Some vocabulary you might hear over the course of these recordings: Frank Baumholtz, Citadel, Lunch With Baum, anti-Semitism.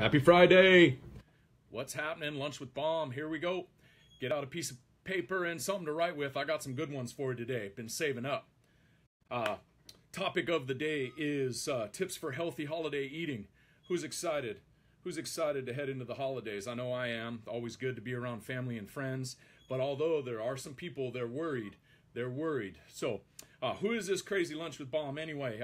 Happy Friday! What's happening? Lunch with Baum. Here we go. Get out a piece of paper and something to write with. I got some good ones for you today. Been saving up. Topic of the day is tips for healthy holiday eating. Who's excited? Who's excited to head into the holidays? I know I am. Always good to be around family and friends. But although there are some people, they're worried. They're worried. So, who is this crazy Lunch with Baum anyway?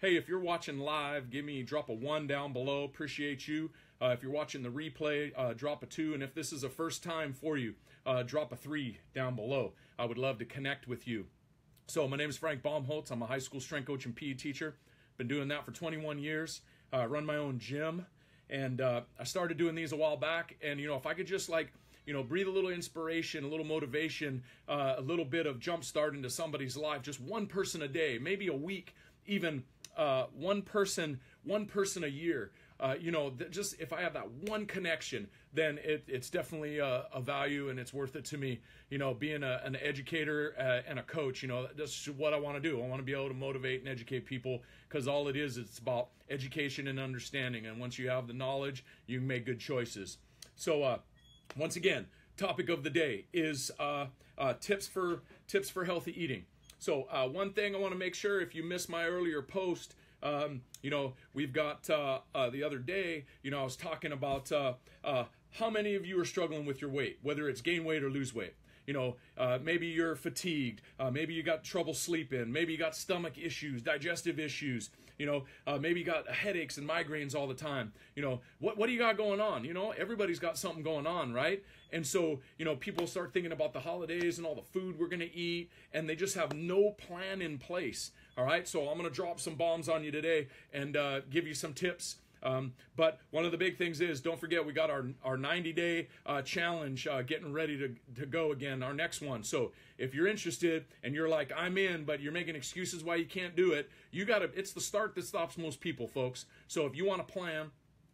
Hey, if you're watching live, drop a 1 down below. Appreciate you. If you're watching the replay, drop a 2. And if this is a first time for you, drop a 3 down below. I would love to connect with you. So my name is Frank Baumholtz. I'm a high school strength coach and PE teacher. Been doing that for 21 years. I run my own gym. And I started doing these a while back. And, if I could just breathe a little inspiration, a little motivation, a little bit of jump start into somebody's life. Just one person a day, maybe a week, even one person a year. Just if I have that one connection, then it's definitely a value and it's worth it to me. Being an educator and a coach, that's what I want to do. I want to be able to motivate and educate people because all it is, it's about education and understanding. And once you have the knowledge, you can make good choices. So, once again, topic of the day is tips for healthy eating. So one thing I want to make sure, if you missed my earlier post, we've got the other day, I was talking about how many of you are struggling with your weight, whether it's gain weight or lose weight. Maybe you're fatigued, maybe you got trouble sleeping, maybe you got stomach issues, digestive issues, maybe you got headaches and migraines all the time. What do you got going on? Everybody's got something going on, right? And so, people start thinking about the holidays and all the food we're going to eat, and they just have no plan in place. All right. So I'm going to drop some bombs on you today and give you some tips. But one of the big things is, don't forget, we got our 90-day challenge getting ready to go again, our next one. So if you're interested and you're like, I'm in, but you're making excuses why you can't do it, it's the start that stops most people, folks. So if you want a plan,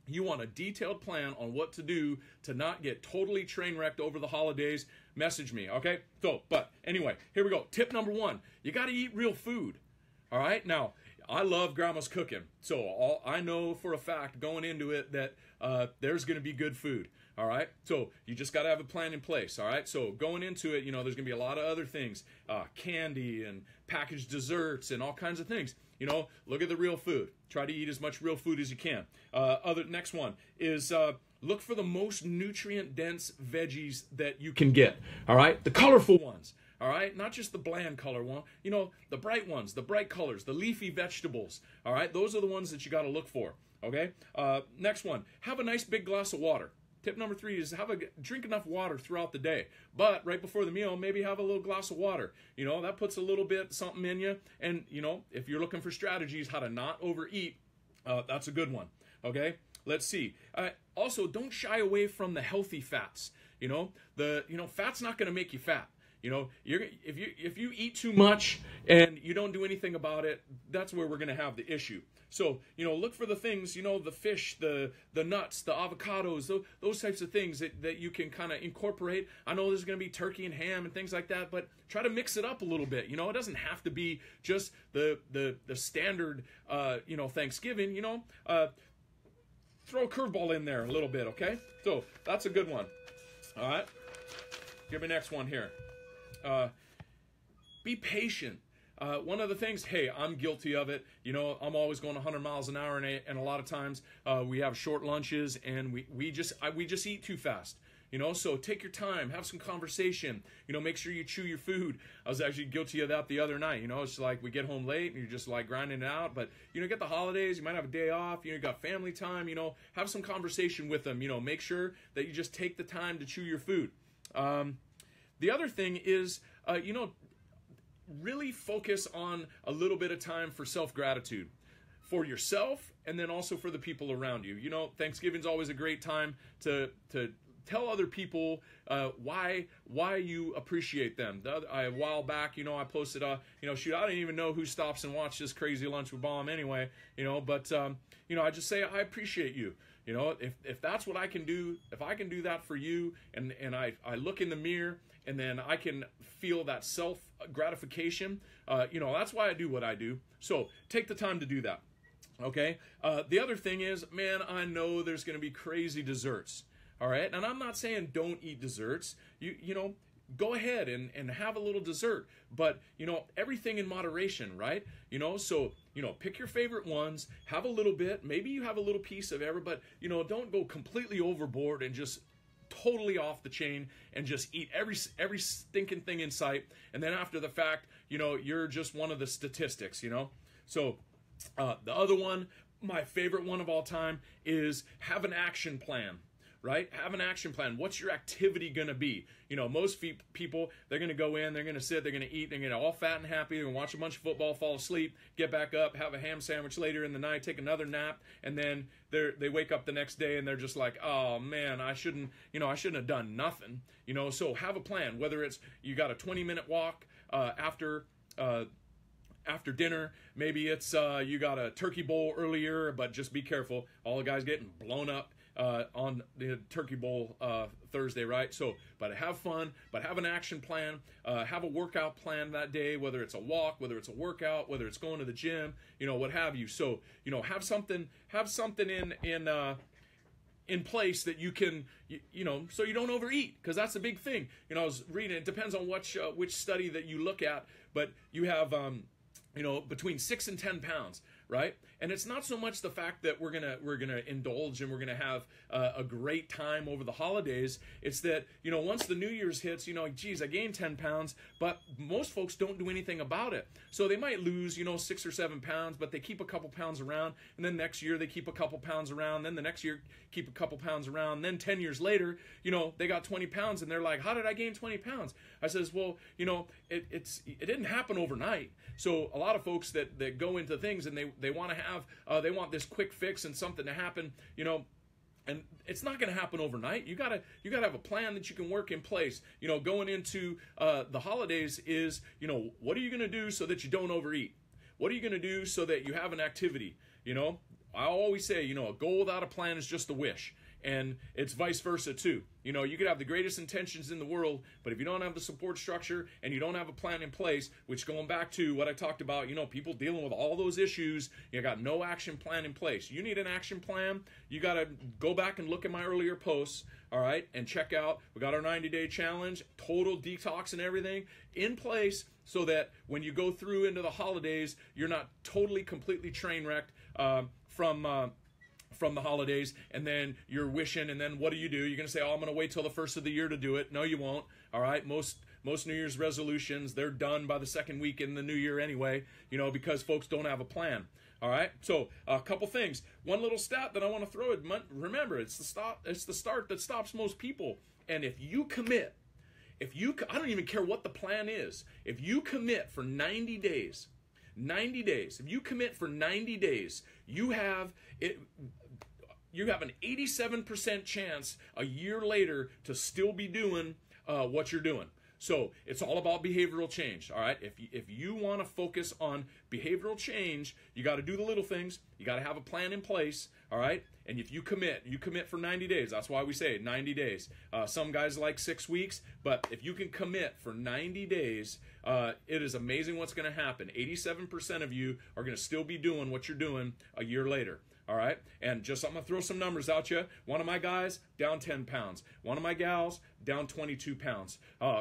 you want a detailed plan on what to do to not get totally train wrecked over the holidays, message me, okay? So, but anyway, here we go. Tip number one, you got to eat real food, all right? Now, I love grandma's cooking, so I know for a fact going into it that there's going to be good food, all right? So you just got to have a plan in place, all right? So going into it, there's going to be a lot of other things, candy and packaged desserts and all kinds of things. Look at the real food. Try to eat as much real food as you can. Next one is look for the most nutrient-dense veggies that you can get, all right? The colorful ones. All right, not just the bland color one, the bright ones, the bright colors, the leafy vegetables. All right, those are the ones that you got to look for. Okay, next one, have a nice big glass of water. Tip number 3 is drink enough water throughout the day, but right before the meal, maybe have a little glass of water. That puts a little bit something in you. And if you're looking for strategies how to not overeat, that's a good one. Okay, let's see. Also, don't shy away from the healthy fats. Fat's not going to make you fat. If you eat too much and you don't do anything about it, that's where we're going to have the issue. So, look for the things, the fish, the nuts, the avocados, those types of things that you can kind of incorporate. I know there's going to be turkey and ham and things like that, but try to mix it up a little bit. It doesn't have to be just the standard, Thanksgiving, throw a curveball in there a little bit, okay? So, that's a good one. All right. Give me the next one here. Be patient. One of the things, hey, I'm guilty of it. I'm always going 100 miles an hour, and a lot of times we have short lunches and we just eat too fast. So take your time, have some conversation, make sure you chew your food. I was actually guilty of that the other night. It's like we get home late and you're just like grinding it out, but get the holidays, you might have a day off, you got family time, have some conversation with them, make sure that you just take the time to chew your food. The other thing is, really focus on a little bit of time for self-gratitude for yourself and then also for the people around you. Thanksgiving's always a great time to tell other people why you appreciate them. A while back, I posted, shoot, I didn't even know who stops and watches this crazy Lunch with Baum anyway, but, I just say I appreciate you. If that's what I can do, if I can do that for you, and I look in the mirror and then I can feel that self-gratification, that's why I do what I do. So take the time to do that. Okay. The other thing is, man, I know there's going to be crazy desserts. All right. And I'm not saying don't eat desserts. You know, go ahead and have a little dessert, but you know, everything in moderation, right? You know, so, you know, pick your favorite ones, have a little bit, maybe you have a little piece of every, but you know, don't go completely overboard and just totally off the chain and just eat every stinking thing in sight. And then after the fact, you know, you're just one of the statistics, you know? So, the other one, my favorite one of all time, is have an action plan, right? Have an action plan. What's your activity going to be? You know, most people, they're going to go in, they're going to sit, they're going to eat, they're going to all fat and happy, they're going to watch a bunch of football, fall asleep, get back up, have a ham sandwich later in the night, take another nap, and then they wake up the next day and they're just like, oh man, I shouldn't have done nothing, you know? So have a plan, whether it's you got a 20-minute walk after dinner, maybe it's you got a turkey bowl earlier, but just be careful. All the guys getting blown up on the turkey bowl Thursday, right? So, but have fun, but have an action plan, have a workout plan that day, whether it's a walk, whether it's a workout, whether it's going to the gym, you know, what have you. So, you know, have something in place that you can, you know, so you don't overeat, because that's the big thing. You know, I was reading, it depends on which study that you look at, but you have, you know, between 6 and 10 pounds, right? And it's not so much the fact that we're gonna indulge and we're gonna have a great time over the holidays. It's that, you know, once the New Year's hits, you know, geez, I gained 10 pounds, but most folks don't do anything about it. So they might lose, you know, 6 or 7 pounds, but they keep a couple pounds around, and then next year they keep a couple pounds around, then the next year keep a couple pounds around, then 10 years later, you know, they got 20 pounds, and they're like, how did I gain 20 pounds? I says, well, you know, it didn't happen overnight. So a lot of folks that go into things and they want to have, they want this quick fix and something to happen, you know, and it's not going to happen overnight. You gotta have a plan that you can work in place. You know, going into the holidays is, you know, what are you going to do so that you don't overeat? What are you going to do so that you have an activity? You know, I always say, you know, a goal without a plan is just a wish. And it's vice versa too. You know, you could have the greatest intentions in the world, but if you don't have the support structure and you don't have a plan in place, which going back to what I talked about, you know, people dealing with all those issues, you got no action plan in place. You need an action plan. You got to go back and look at my earlier posts, all right, and check out, we got our 90-day challenge, total detox and everything in place, so that when you go through into the holidays, you're not totally, completely train wrecked from the holidays, and then you're wishing, and then what do? You're going to say, oh, I'm going to wait till the first of the year to do it. No, you won't. All right. Most New Year's resolutions, they're done by the second week in the new year anyway, you know, because folks don't have a plan. All right. So a couple things, one little stat that I want to throw in. Remember, it's the start that stops most people. And if you commit, I don't even care what the plan is. If you commit for 90 days, if you commit for 90 days, you have an 87% chance a year later to still be doing what you're doing. So it's all about behavioral change, all right? If you want to focus on behavioral change, you got to do the little things. You got to have a plan in place, all right? And if you commit for 90 days. That's why we say 90 days. Some guys like 6 weeks, but if you can commit for 90 days, it is amazing what's going to happen. 87% of you are going to still be doing what you're doing a year later. All right. And just, I'm going to throw some numbers out you. One of my guys down 10 pounds. One of my gals down 22 pounds.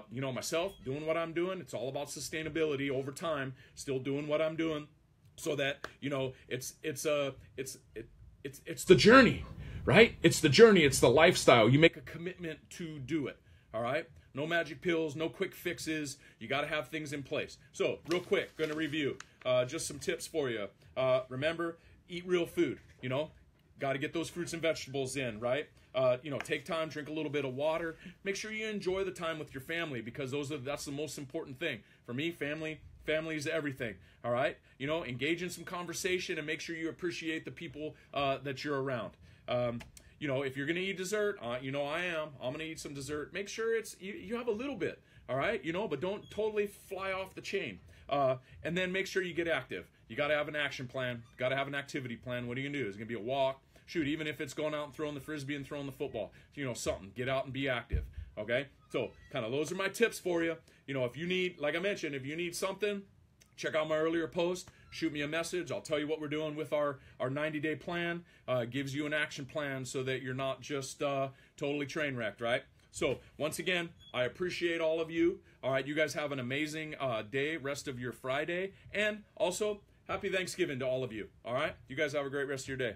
You know, myself doing what I'm doing. It's all about sustainability over time, still doing what I'm doing, so that, you know, it's the journey, right? It's the journey. It's the lifestyle. You make a commitment to do it. All right. No magic pills, no quick fixes. You got to have things in place. So real quick, going to review just some tips for you. Remember, eat real food, you know, got to get those fruits and vegetables in, right? You know, take time, drink a little bit of water, make sure you enjoy the time with your family, because that's the most important thing. For me, family is everything. All right. You know, engage in some conversation and make sure you appreciate the people that you're around. You know, if you're going to eat dessert, you know, I'm going to eat some dessert. Make sure you have a little bit. All right. You know, but don't totally fly off the chain. And then make sure you get active. You got to have an action plan. Got to have an activity plan. What are you going to do? It's going to be a walk. Shoot, even if it's going out and throwing the frisbee and throwing the football, you know, something, get out and be active. Okay. So kind of those are my tips for you. You know, if you need, like I mentioned, if you need something, check out my earlier post. shoot me a message. I'll tell you what we're doing with our 90-day plan. Gives you an action plan so that you're not just totally train wrecked, right? So once again, I appreciate all of you. All right, you guys have an amazing day, rest of your Friday, and also happy Thanksgiving to all of you. All right, you guys have a great rest of your day.